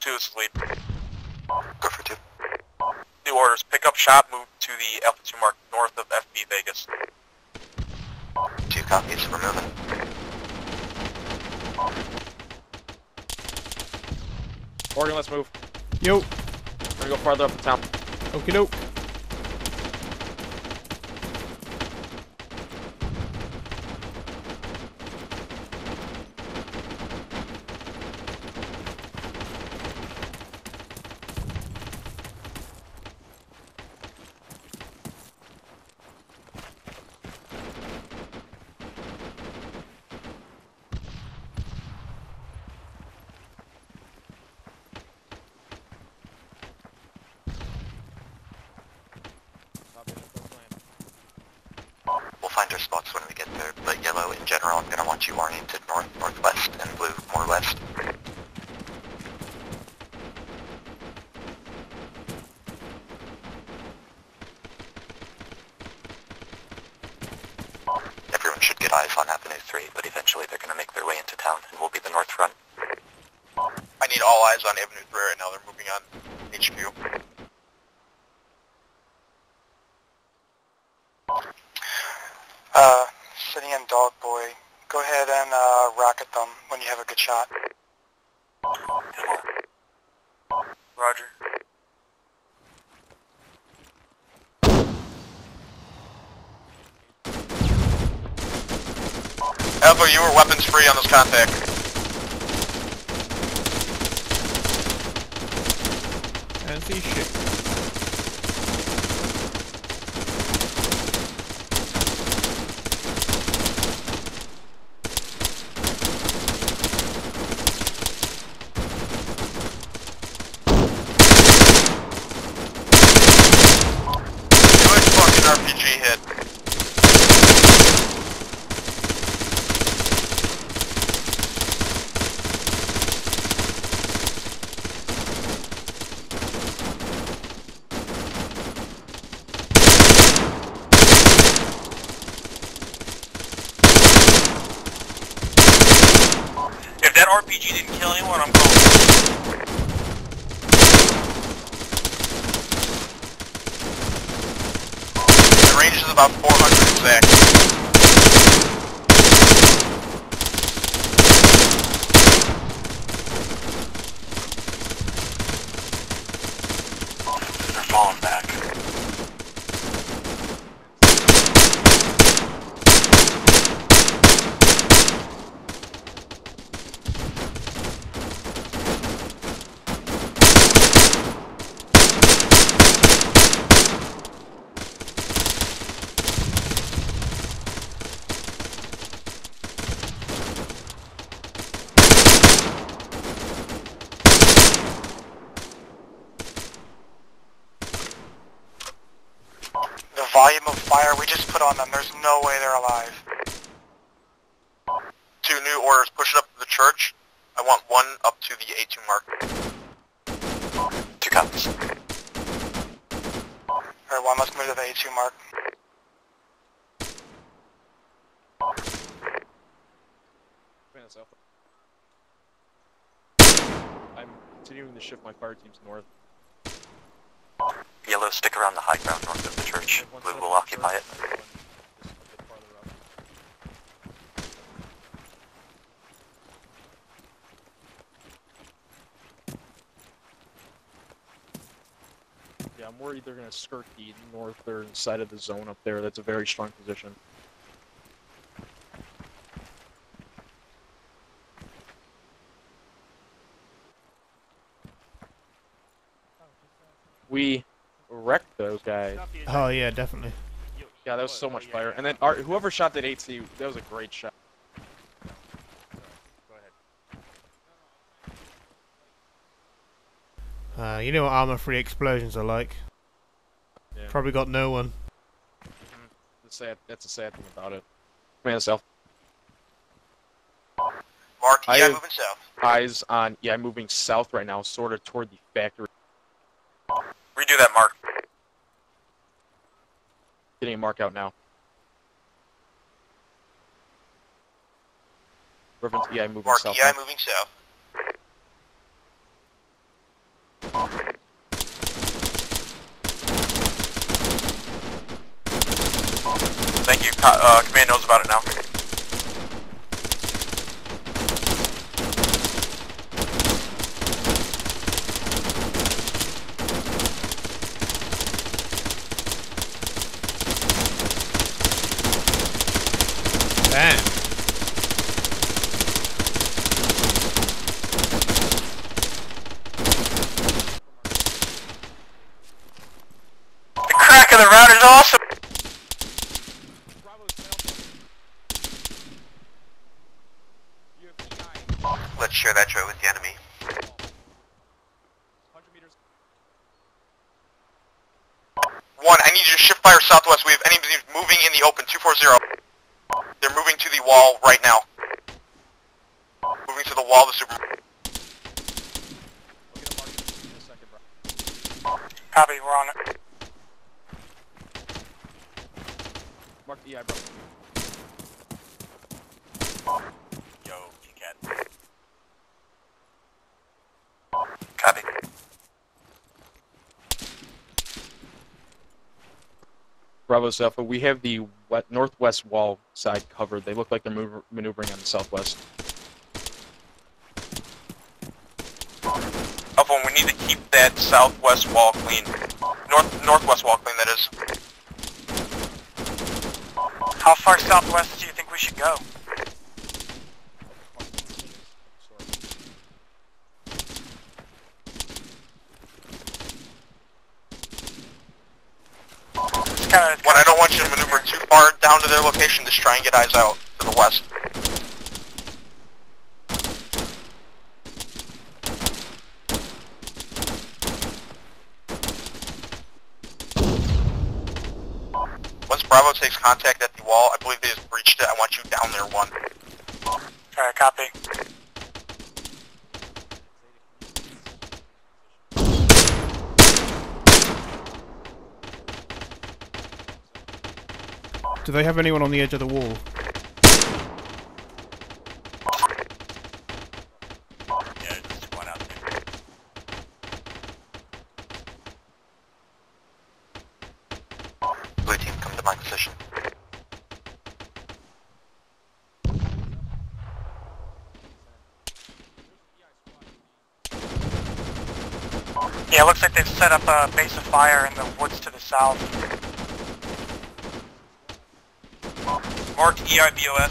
2 is the lead. Go for 2. New orders. Pick up shop. Move to the Alpha 2 mark north of FB Vegas. 2 copies. We're moving. Morgan, let's move. Yo. We're going to go farther up the town. Okie doke. Spots when we get there, but yellow in general, I'm gonna want you oriented north, northwest, and blue more west. Everyone should get eyes on Avenue 3, but eventually they're gonna make their way into town, and we'll be the north front. I need all eyes on Avenue 3 right now, they're moving on HQ. City and Dog Boy, go ahead and rocket them when you have a good shot. Roger. Alpha, you were weapons free on this contact. And see shit. RPG didn't kill anyone, I'm going. The range is about 400 exactly. They're falling back. Volume of fire we just put on them, there's no way they're alive. 2 new orders, push it up to the church. I want 1 up to the A2 mark. 2 copies. Alright, 1, let's move to the A2 mark. I'm continuing to shift my fire teams north. Yellow, stick around the high ground north of the church. Blue will occupy it. Yeah, we're either going to skirt the northern side of the zone up there. That's a very strong position. We wrecked those guys. Oh yeah, definitely. Yeah, that was so much fire. And then whoever shot that HC, that was a great shot. You know what armor-free explosions are like. Yeah. Probably got no one. Mm-hmm. That's a sad thing about it. Command south. Mark, yeah, I'm moving south. Eyes on, yeah, I'm moving south right now, sort of toward the factory. Redo that mark. Getting a mark out now. Reference EI moving south. Mark EI moving south. Thank you. Command knows about it now. The router's awesome. Let's share that joy with the enemy. 100 meters. One, I need you to shift fire southwest. We have enemies moving in the open. 240. They're moving to the wall right now. Moving to the wall. The super. Copy. We're on it. Mark the EI, bro. Yo, Cat. Copy. Bravo Zephyr, we have the northwest wall side covered. They look like they're maneuvering on the southwest. Alpha, we need to keep that southwest wall clean. Northwest wall clean, that is. How far southwest do you think we should go? What, I don't want you to maneuver too far down to their location. Just try and get eyes out to the west. Once Bravo takes contact at the wall, I believe they just breached it. I want you down there, one. Alright, copy. Do they have anyone on the edge of the wall? Yeah, just one out there. Blue team, come to my position. Yeah, it looks like they've set up a base of fire in the woods to the south. Mark EIBOS.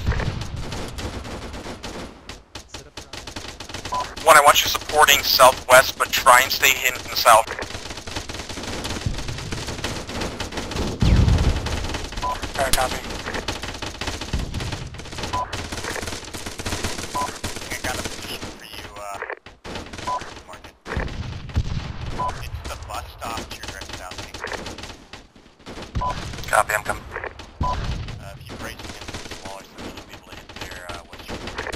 One, I want you supporting southwest, but try and stay hidden in the south. Alright, copy. I got a position for you, It's the bus stop to your direct south. Copy, I'm coming. If you brace against the wall, there's some people in there, what's your name?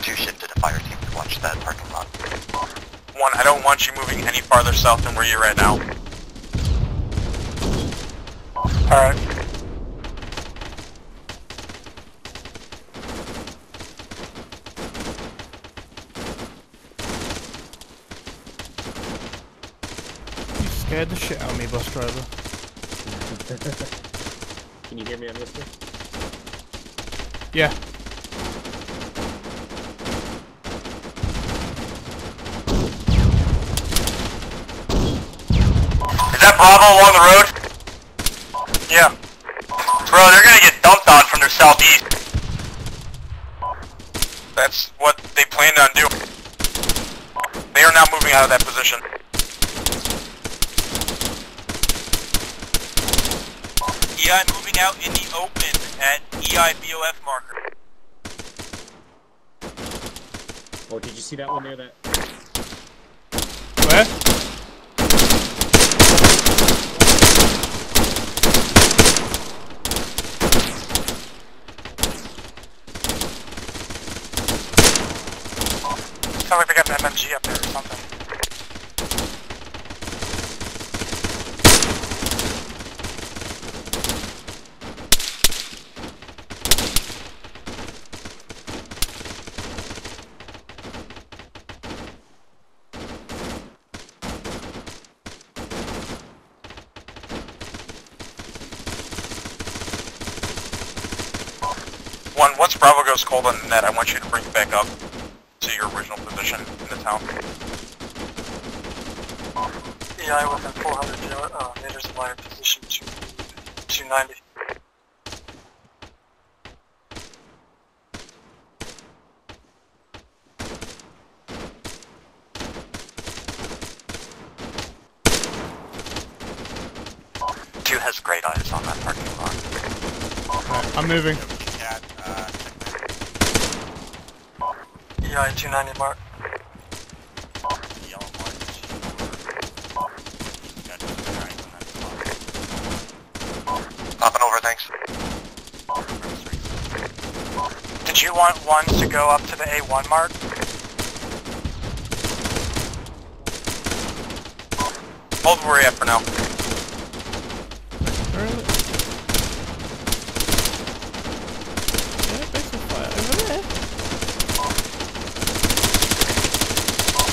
Two shifted a fire team to watch that parking lot. One, I don't want you moving any farther south than where you're at now. Alright. You scared the shit out of me, bus driver. Can you hear me on whisper? Yeah. Bravo along the road? Yeah. Bro, they're gonna get dumped on from their southeast. That's what they planned on doing. They are now moving out of that position. EI moving out in the open at EIBOF marker. Oh, did you see that one near that? Where? Sounds like they got an MMG up there or something. Bravo goes cold on the net. I want you to bring it back up to your original position in the town. EI within 400 meters of my position, 290. Two has great eyes on that parking lot. I'm moving. EI 290 mark. Popping over, thanks. Did you want ones to go up to the A1 mark? Hold where we're at for now.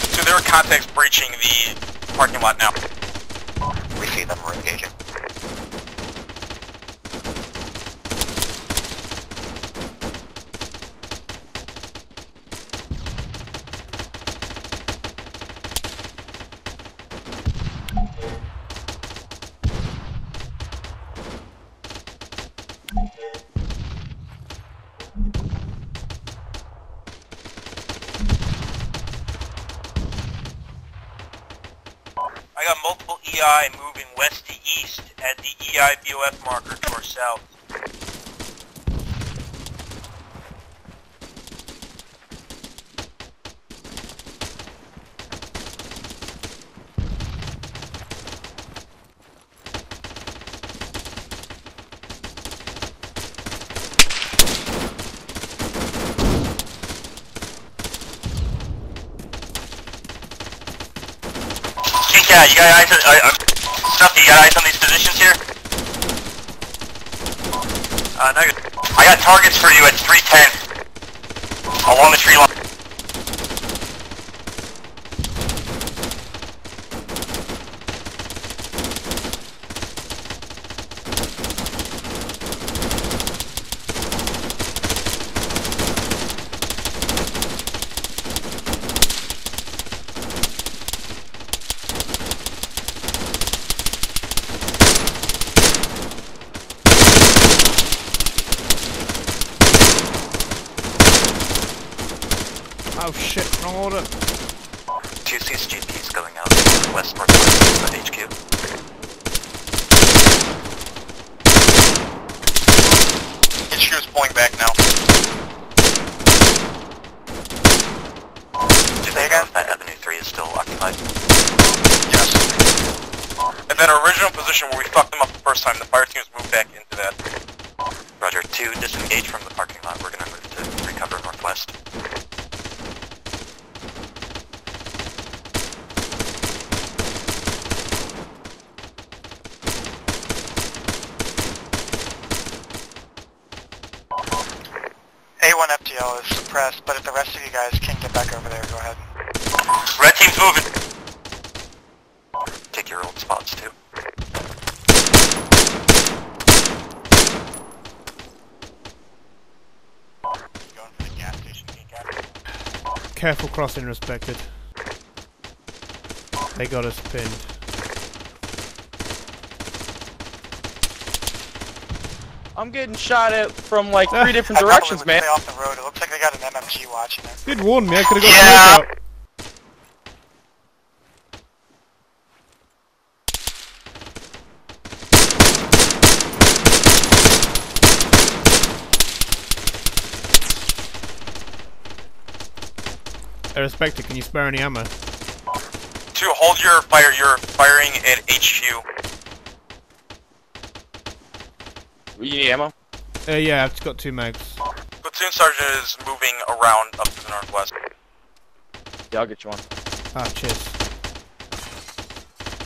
So there are contacts breaching the parking lot now. We see them, we're engaging. I got multiple EI moving west to east at the EI BOF marker to our south. Yeah, you got eyes on, Snuffy, you got eyes on these positions here? No good. I got targets for you at 310. Along the tree line. Oh shit, wrong order. 2C's GP's going out to the west north of the HQ. HQ is pulling back now. Do they know if that Avenue 3 is still occupied? Yes. At that original position where we fucked them up the first time, the fire team has moved back into that. Roger, 2, disengage from the parking lot. We're gonna move to recover northwest. A1 FTL is suppressed, but if the rest of you guys can get back over there, go ahead. Red team's moving. Take your old spots too. Going for the gas station, Gas. Careful crossing, respected. They got us pinned. I'm getting shot at from like 3 different directions, man. Off the road. It looks like they got an MMG watching it. You'd warn me, I could have got the road out. Hey, Respected, can you spare any ammo? To hold your fire, you're firing at HQ. You need ammo? Yeah, I've just got 2 mags. Platoon Sergeant is moving around up to the northwest. Yeah, I'll get you one. Ah, oh, cheers.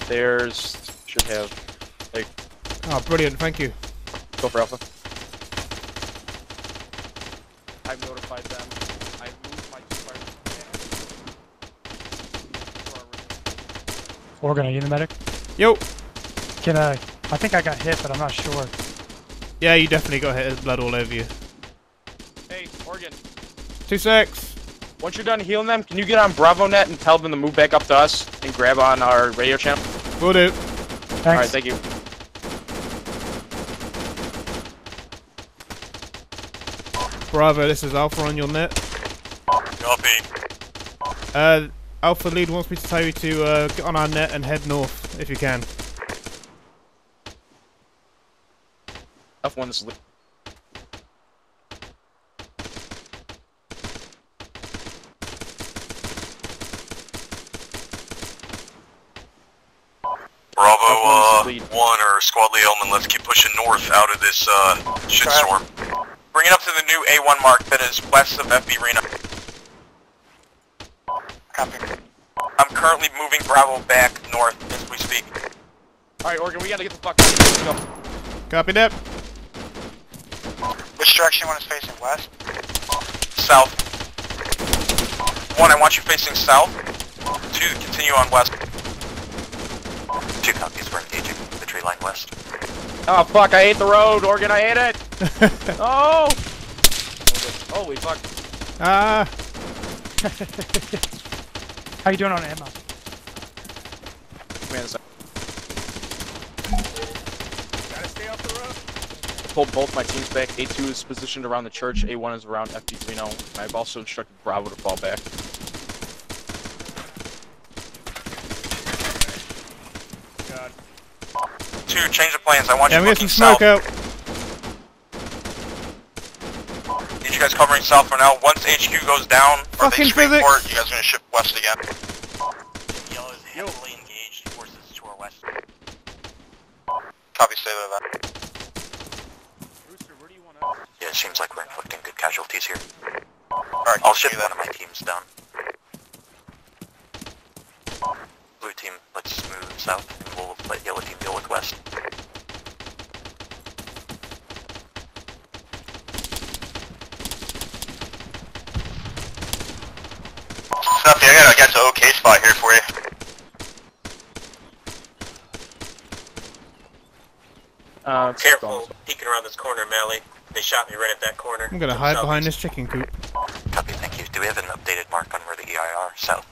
There's... should have... Hey. Oh, brilliant, thank you. Go for Alpha. I've notified them. I moved my 2 fighters. Organ, are you the medic? Yo! Can I think I got hit, but I'm not sure. Yeah, you definitely got hit. There's blood all over you. Hey. Morgan. 2-6. Once you're done healing them, can you get on BravoNet and tell them to move back up to us and grab on our radio channel? Will do. Thanks. All right, thank you. Bravo, this is Alpha on your net. Copy. Alpha lead wants me to tell you to get on our net and head north if you can. Alpha one, this is lead. Bravo 1 or Squad Lee Elman, let's keep pushing north out of this shitstorm. Bring it up to the new A1 mark that is west of FB Reno. Copy. I'm currently moving Bravo back north as we speak. Alright, Oregon, we gotta get the fuck out of here. Let's go. Copy that. Which direction you want us facing? West? South. 1, I want you facing south. 2, continue on west. 2 copies, we're engaging the tree line west. Oh fuck, I hate the road, Oregon, I hate it! Oh! Holy fuck. How you doing on ammo? Man, gotta stay off the road. I pulled both my teams back. A2 is positioned around the church, A1 is around FD Reno. I've also instructed Bravo to fall back. God. 2, change the plans. I want you looking south. Out. Need you guys covering south for now. Once HQ goes down, or they report, you guys are gonna ship west again. Yellow is heavily engaged. Forces to our west. Copy, stay there then. Rooster, where do you want us? Yeah, it seems like we're inflicting good casualties here. Alright, I'll ship one of my teams down. Blue team, let's move south, and we'll let yellow team deal with west. Snuffy, I got an okay spot here for you. Careful, peeking around this corner, Mally. They shot me right at that corner. I'm gonna hide behind this chicken coop. Copy, thank you. Do we have an updated mark on where the EI are? South.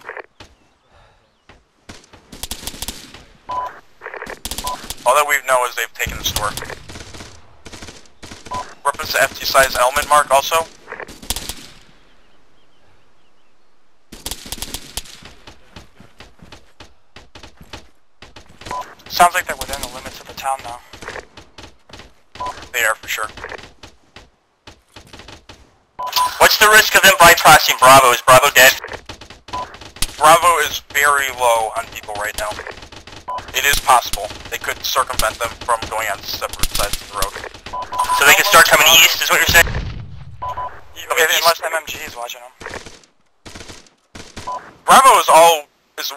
All that we know is they've taken the store. Reference to FT size element mark also. Sounds like they're within the limits of the town now. They are for sure. What's the risk of them bypassing Bravo? Is Bravo dead? Bravo is very low on people right now. It is possible. They could circumvent them from going on separate sides of the road. So they can start coming east is what you're saying? Yeah, okay, unless MMG is watching them. Bravo is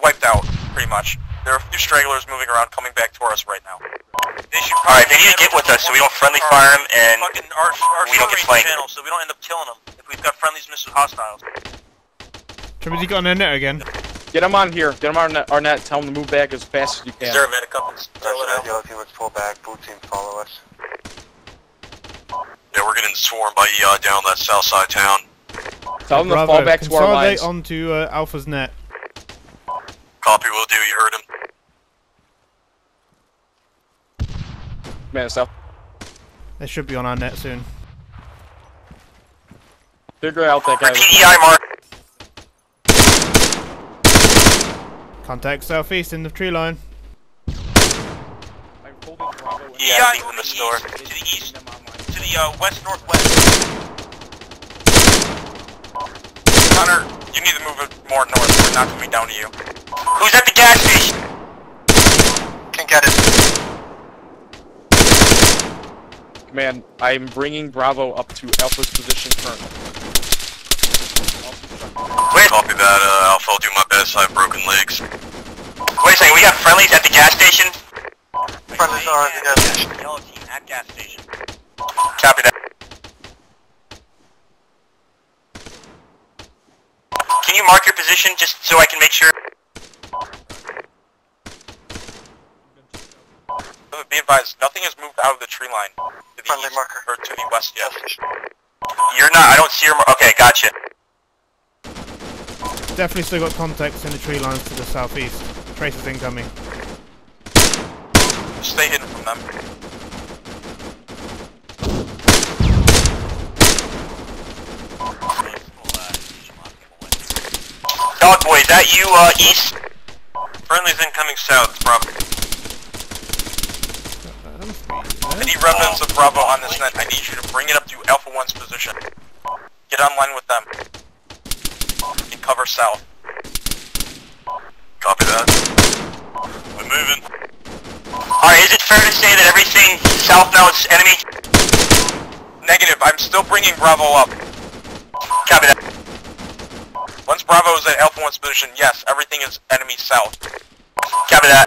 wiped out, pretty much. There are a few stragglers moving around coming back to us right now. Alright, they need to get with us so we don't friendly fire them and we don't get flanked. So we don't end up killing them if we've got friendlies missing hostiles. Somebody got on their net again. Get them on here. Get them on our net. Tell them to move back as fast as you can. Is there a medic up? Yellow team, let's pull back. Blue team, follow us. Yeah, we're getting swarmed by EI down that south side town. Tell them to fall back to our lines. Consolidate onto Alpha's net. Copy, will do. You heard him. Man, south. They should be on our net soon. Figure out that guy. EI mark. Contact southeast in the tree line. I'm holding Bravo. Yeah, leaving the store. To the east. To the west northwest. Hunter, you need to move it more north. We're not coming down to you. Who's at the gas station? Can't get it. Command, I'm bringing Bravo up to Alpha's position currently. Copy that, Alpha, I'll do my best, I have broken legs. Wait a second, we got friendlies at the gas station? Friendlies are at the gas station. Yellow team at gas station. Copy that. Can you mark your position just so I can make sure? Be advised, nothing has moved out of the tree line. To the east, or to the west, yes. You're not, I don't see your mark. Okay, gotcha. Definitely still got contacts in the tree lines to the southeast. Traces incoming. Stay hidden from them. Dogboy, is that you, east? Friendly's incoming south, Bravo. Any remnants of Bravo on this net, I need you to bring it up to Alpha 1's position. Get online with them. And cover south. Copy that. We're moving. Alright, is it fair to say that everything south now is enemy? Negative, I'm still bringing Bravo up. Copy that. Once Bravo is at Alpha 1's position, yes, everything is enemy south. Copy that.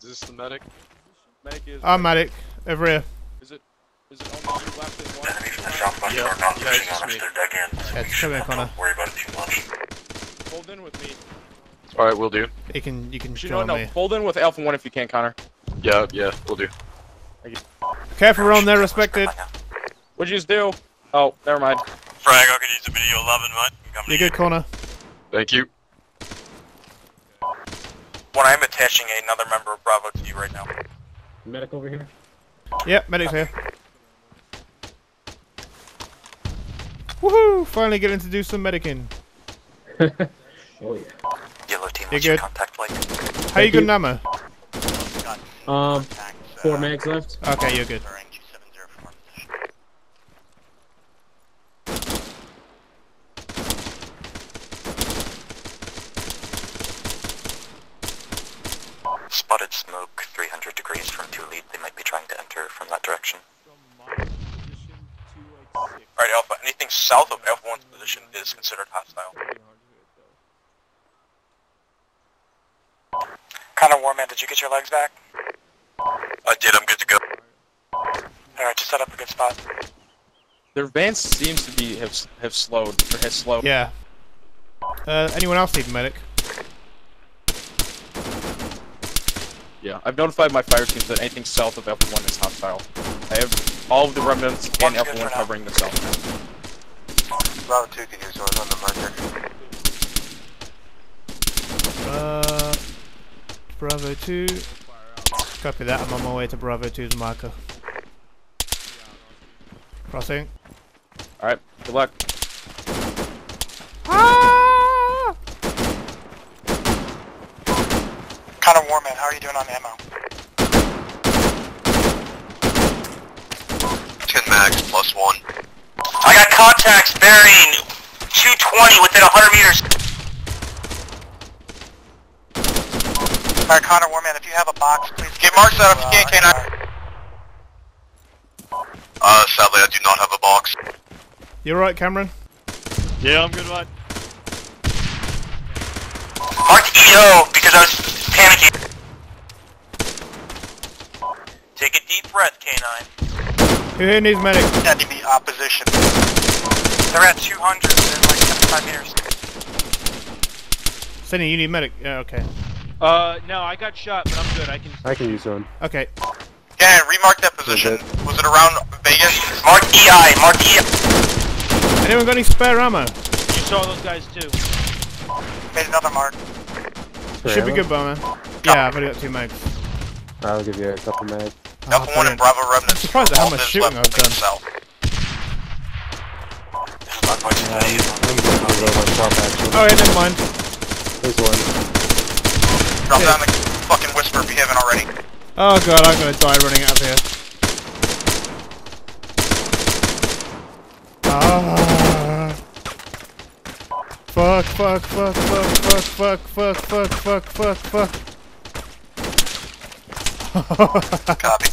Is this the medic? I'm medic. Over here. Is it on the left and one? Enemy from the southwest are not pushing on us, they're dug in. So we should not worry about it too much. Fold in with me. Alright, will do. You can join me. Fold in with Alpha 1 if you can, Connor. Yeah, will do. Thank you. Careful around there, respected. What'd you just do? Oh, never mind. Frag, I could use a video 11, mate. You're good, Connor. Thank you. Well, I'm attaching another member of Bravo to you right now. Medic over here? Yep, medic's here. Woohoo! Finally getting to do some medicing. Oh yeah. Yellow team, what's your contact like? How you good in ammo? 4 mags left. Okay, you're good. Spotted smoke 300 degrees from 2 lead. They might be trying to enter from that direction. Alright, Alpha, anything south of F1's position is considered hostile. Connor Warman, did you get your legs back? I did, I'm good to go. Alright, just set up a good spot. Their advance seems to be have slowed, or has slowed. Yeah. Anyone else need a medic? Yeah, I've notified my fire teams that anything south of F1 is hostile. I have all of the remnants and F1 covering themselves. Round 2 can use those on the marker. Bravo 2. Copy that, I'm on my way to Bravo 2's marker. Crossing. Alright, good luck. Ah! Connor Warman, how are you doing on ammo? 10 mags, plus 1. I got contacts burying 220 within 100 meters. Alright, Connor Warman, if you have a box, please get marks out if you can, K9. Sadly, I do not have a box. You alright, Cameron? Yeah, I'm good, right. Marked EO because I was panicking. Take a deep breath, K9. Who here needs medic? Had to be opposition. They're at 200, they're like 75 meters. Cindy, you need medic. Yeah, okay. No, I got shot, but I'm good. I can use one. Okay. Yeah, remark that position. Was it around Vegas? Mark EI, mark EI. Anyone got any spare ammo? You saw those guys too. Made another mark. Should be good, Bowman. Yeah, I've only got 2 mags. I'll give you a couple mags. Alpha 1 and Bravo Remnant. I'm surprised at how much shooting I've done. Oh, yeah, never mind. There's one. Drop down the fucking whisper if you haven't already. Oh god, I'm gonna die running out of here. Ah. Fuck. Copy.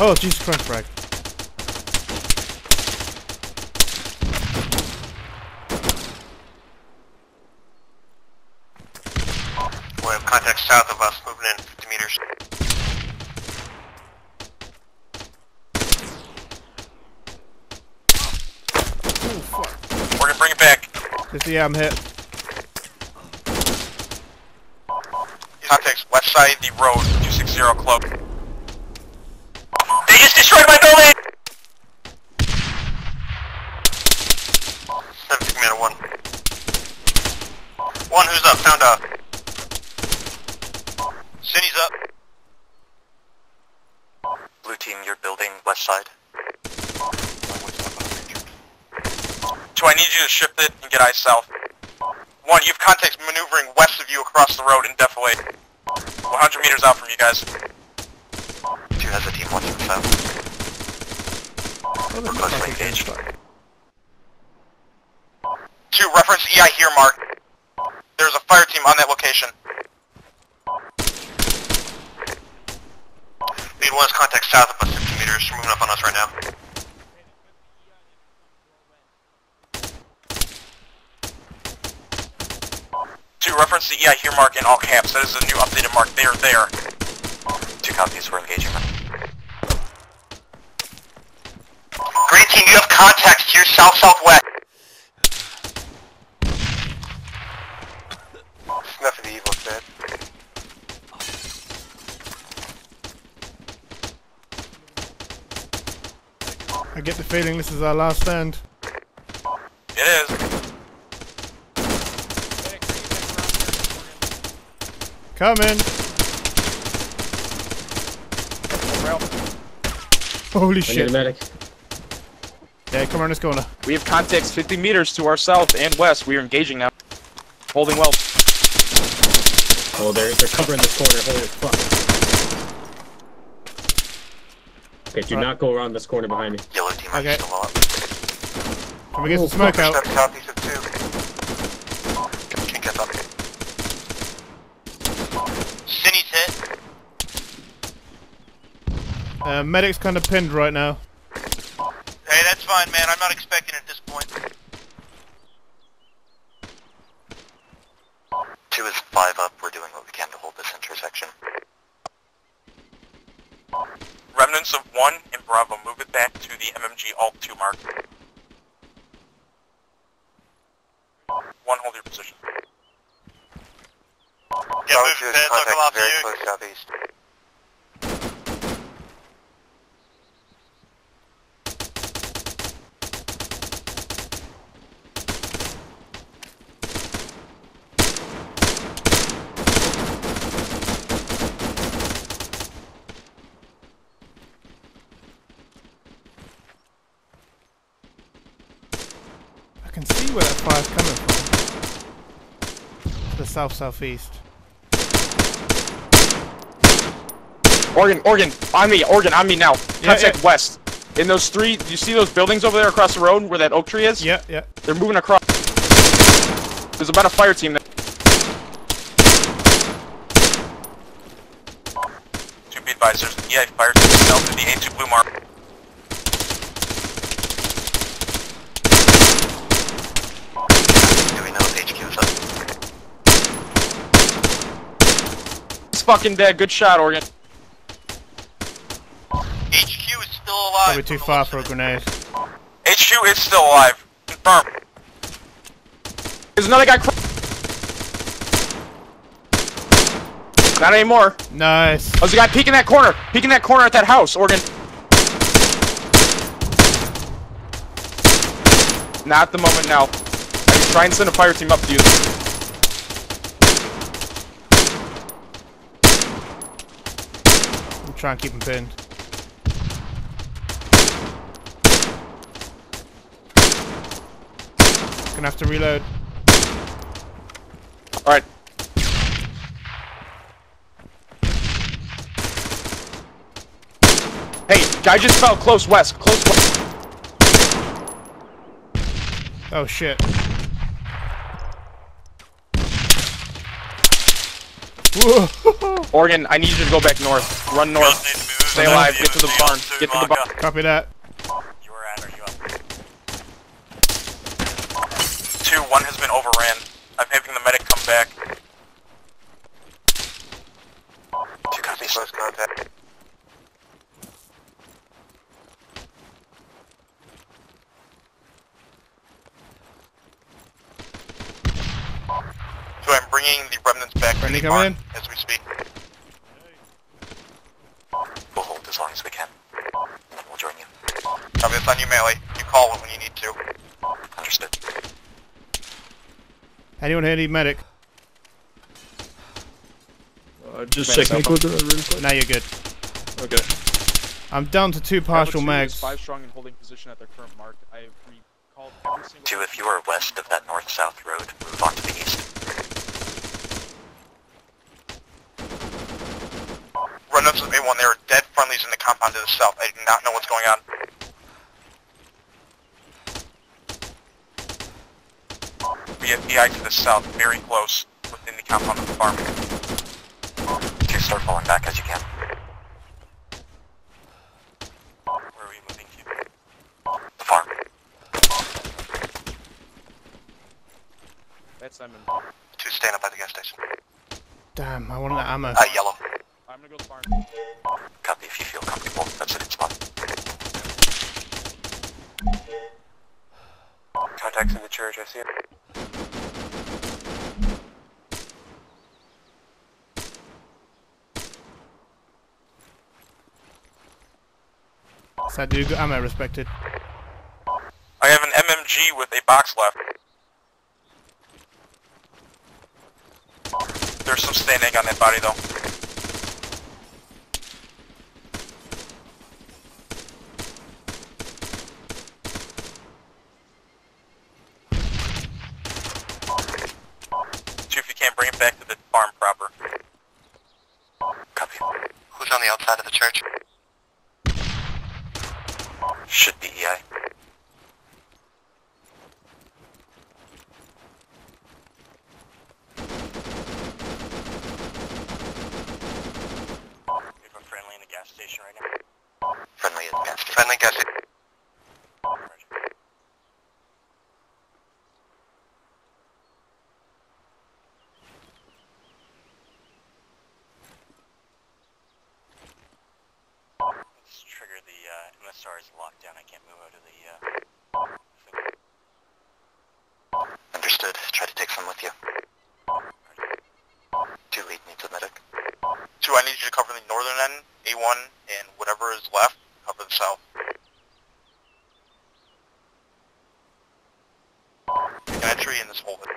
Oh, Jesus Christ, frag. Contact south of us, moving in 50 meters. Oh, Just yeah, I'm hit. Context, left side of the road, 260 club. They just destroyed my building! 7 Commander 1. One, who's up? Found out. Cindy's up. Blue team, you're building left side. So I need you to shift it and get eyes south. One, you have contacts maneuvering west of you across the road in Defilade. 100 meters out from you guys. Two has a team watching south. We're closely engaged. Two, reference EI here, Mark. There's a fire team on that location. Lead one is contact south of us 50 meters. They're moving up on us right now. Reference the EI here mark in all caps. That is the new updated mark. They are there. Two copies. We're engaging them. Green team, you have contact here south-southwest. Nothing to evil said. I get the feeling this is our last stand. It is. Coming! Holy shit. Yeah, come around this corner. We have contacts 50 meters to our south and west. We are engaging now. Holding well. Oh, they're covering this corner. Holy fuck. Okay, do not go around this corner behind me. Yellow team, okay. Can we get some smoke out? Medic's kind of pinned right now. Hey, that's fine, man. I'm not expecting it at this point. Two is 5 up. We're doing what we can to hold this intersection. Remnants of 1 and Bravo, move it back to the MMG Alt 2 mark. 1, hold your position. Yeah, move it. Local off very close southeast. I can see where that fire's coming from. The south-southeast. Oregon, on me now. Contact west. In those three, you see those buildings over there across the road where that oak tree is? Yeah, yeah. They're moving across. There's about a fire team there. Two be advised, there's the EI fire team south to the A2 blue mark. Fucking dead. Good shot, Oregon. HQ is still alive. Probably too far for a grenade. HQ is still alive. Confirm. There's another guy. Not anymore. Nice. There's a guy peeking that corner. Peeking that corner at that house, Oregon. Not the moment now. I can try and send a fire team up to you. Try and keep him pinned. Gonna have to reload. Alright. Hey, guy just fell close west. Close west. Oh shit. Oregon, I need you to go back north. Run north. Stay alive. Get to the barn. Get to the barn. Copy that. You were at, are you up? 2-1 has been overran. I'm having the medic come back. 2 copies. Close contact. bringing the remnants back to the barn as we speak. We'll hold as long as we can, and then we'll join you. Copy, it's on you, Melee. You call it when you need to. Understood. Anyone here need medic? Just check me quick. Now you're good. Okay. I'm down to 2 partial mags. 5 strong and holding position at their current mark. I recalled every single... 2, if you are west of that north-south road, move on to the east. Run up to the A1. There are dead friendlies in the compound to the south. I do not know what's going on. We have BI to the south, very close, within the compound of the farm. Just start falling back as you can. Where are we moving to? The farm. That's Simon. 2, stand up by the gas station. Damn, I want that ammo. Yellow. I'm gonna go to the farm. Copy, if you feel comfortable, that's a good spot. Contacts in the church, I see it. I do got ammo, respected. I have an MMG with a box left. There's some stain egg on that body though. See if you can't bring it back to the farm proper. Copy. Who's on the outside of the church? Should be EI. Everyone friendly in the gas station right now. Friendly in the gas station. Friendly gas station. Sorry, it's locked down. I can't move out of the, thing. Understood. Try to take some with you. 2, lead me to the medic. 2, I need you to cover the northern end, A1, and whatever is left, cover the south. Take an entry and just hold it.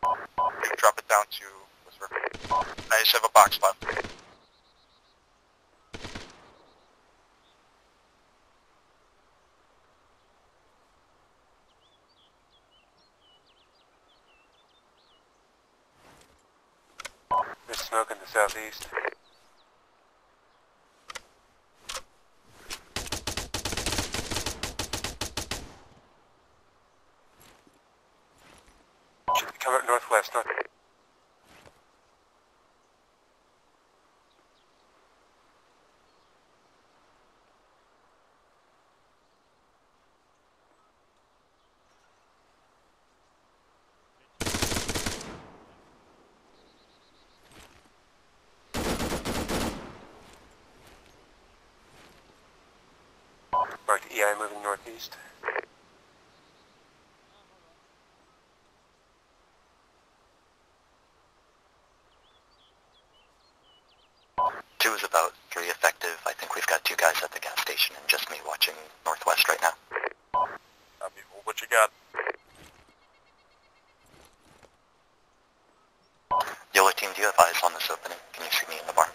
You drop it down to Whisper. I just have a box left. Smoke in the southeast. Should we come up northwest, not EI moving northeast. Two is about 3 effective. I think we've got 2 guys at the gas station and just me watching northwest right now. Copy. Well, what you got? Yellow team, do you have eyes on this opening? Can you see me in the barn?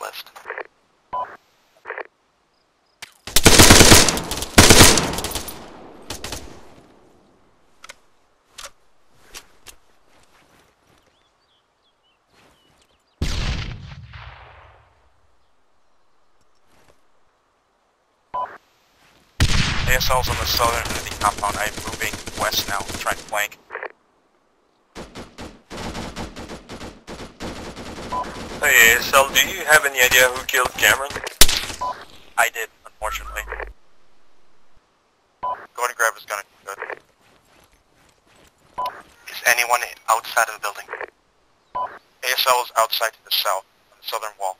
West. ASL's on the southern end of the compound. I'm moving west now, trying to flank. Hey ASL, do you have any idea who killed Cameron? I did, unfortunately. Go and grab his gun. Good. Is anyone outside of the building? ASL is outside to the south, on the southern wall.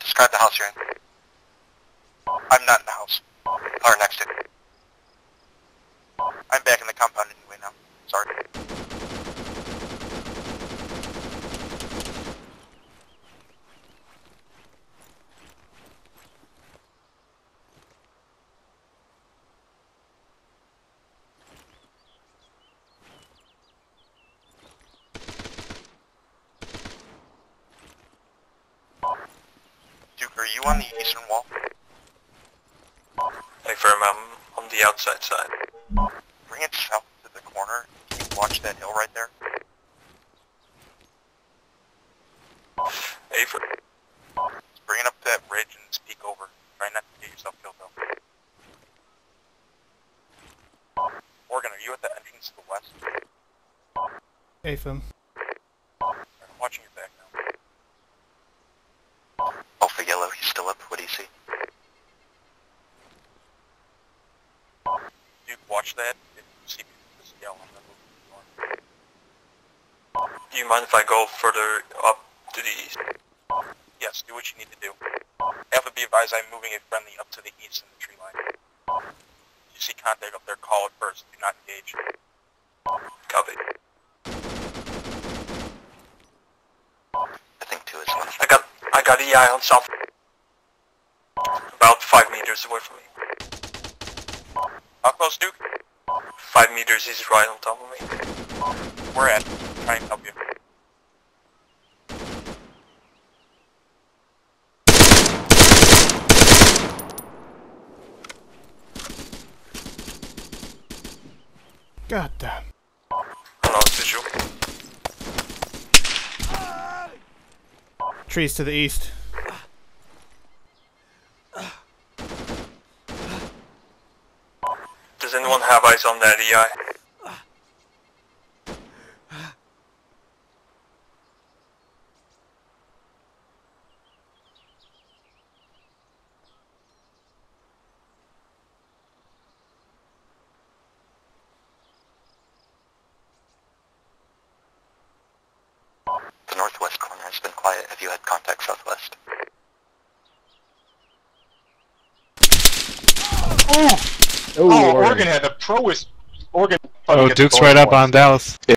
Describe the house you're in. I'm not in the house. Or next to it. I'm back in the compound anyway now. Sorry. Duke, are you on the eastern wall? Hey, firm, I'm on the outside side. Bring it south to the corner. Can you watch that hill right there? Hey, firm. Bring it up that ridge and just peek over. Try not to get yourself killed though. Morgan, are you at the entrance to the west? Hey, firm. I'm watching your back now. Alpha Yellow, he's still up. What do you see? Dude, watch that. Do you mind if I go further up to the east? Yes, do what you need to do. Alpha, be advised, I'm moving a friendly up to the east in the tree line. You see contact up there, call it first. Do not engage. Copy. I think two is one. I got EI on south. About 5 meters away from me. How close, Duke? 5 meters, he's right on top of me. We're at. Trying to help you. God damn. Hello, visual. Trees to the east. Does anyone have eyes on that EI? Northwest corner has been quiet. Have you had contact southwest? Oh! Morgan had the proest. Duke's right up on Dallas. Yeah.